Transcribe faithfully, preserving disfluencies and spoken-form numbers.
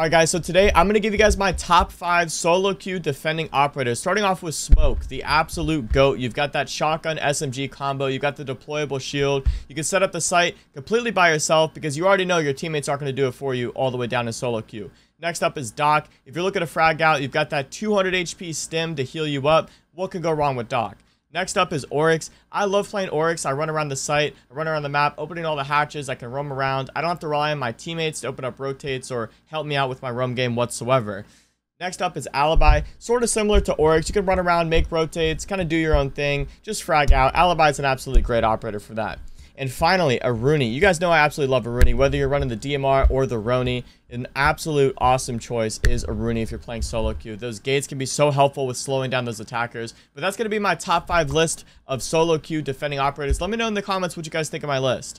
Alright guys, so today I'm going to give you guys my top five solo queue defending operators. Starting off with Smoke, the absolute GOAT. You've got that shotgun S M G combo, you've got the deployable shield. You can set up the site completely by yourself because you already know your teammates aren't going to do it for you all the way down to solo queue. Next up is Doc. If you're looking to frag out, you've got that two hundred H P stim to heal you up. What could go wrong with Doc? Next up is Oryx. I love playing Oryx. I run around the site, I run around the map, opening all the hatches. I can roam around. I don't have to rely on my teammates to open up rotates or help me out with my roam game whatsoever. Next up is Alibi. Sort of similar to Oryx. You can run around, make rotates, kind of do your own thing. Just frag out. Alibi is an absolutely great operator for that. And finally, Aruni. You guys know I absolutely love Aruni. Whether you're running the D M R or the Roni, an absolute awesome choice is Aruni if you're playing solo queue. Those gates can be so helpful with slowing down those attackers. But that's going to be my top five list of solo queue defending operators. Let me know in the comments what you guys think of my list.